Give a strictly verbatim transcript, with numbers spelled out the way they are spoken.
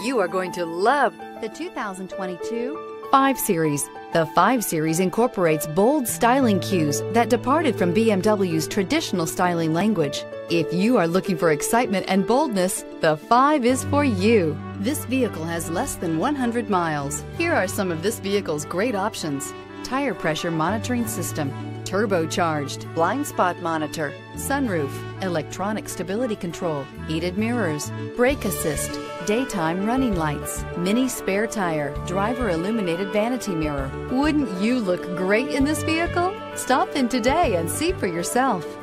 You are going to love the two thousand twenty-two five series. The five series incorporates bold styling cues that departed from B M W's traditional styling language. If you are looking for excitement and boldness, the five is for you. This vehicle has less than one hundred miles. Here are some of this vehicle's great options: tire pressure monitoring system, turbocharged, blind spot monitor, sunroof, electronic stability control, heated mirrors, brake assist, daytime running lights, mini spare tire, driver illuminated vanity mirror. Wouldn't you look great in this vehicle? Stop in today and see for yourself.